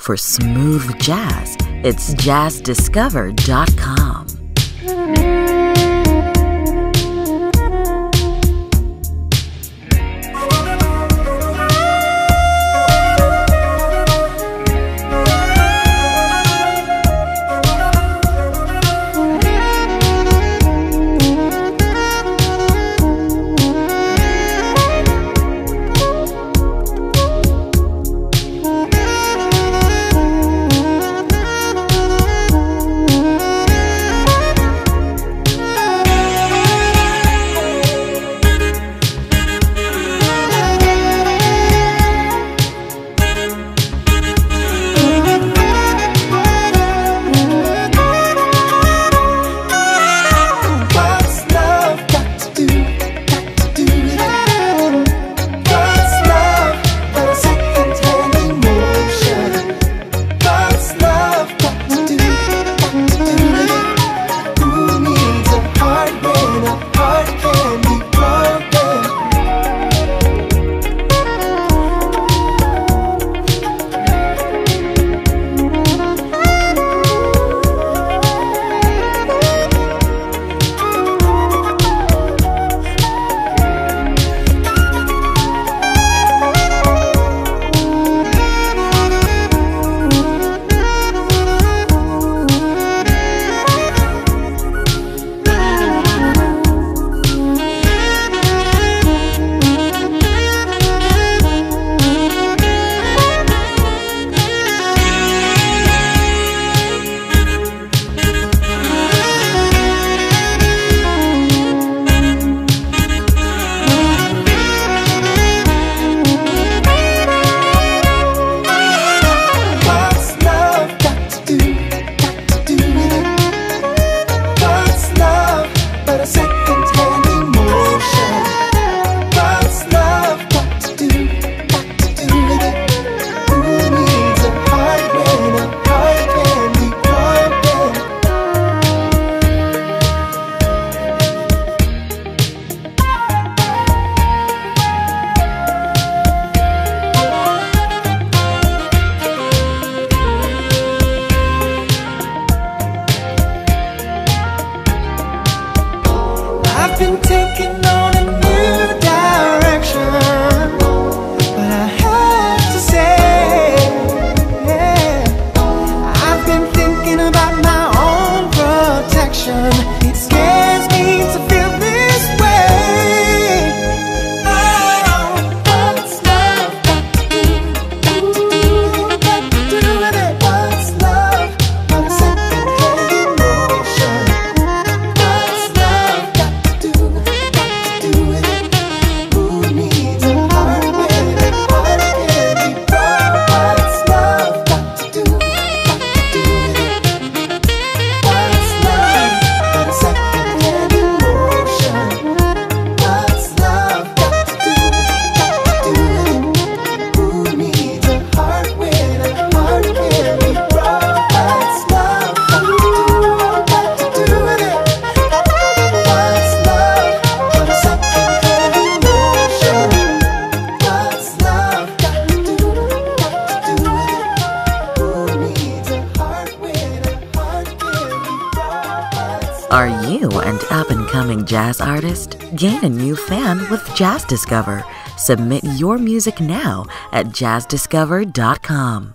For smooth jazz, it's jazzdiscover.com. Been taking on a new direction, but I have to say, yeah, I've been thinking about my own protection. It scares me to feel this way. I don't know what's love got to do with it. What's love but a second-hand emotion? What's love got Are you an up-and-coming jazz artist? Gain a new fan with Jazz Discover. Submit your music now at jazzdiscover.com.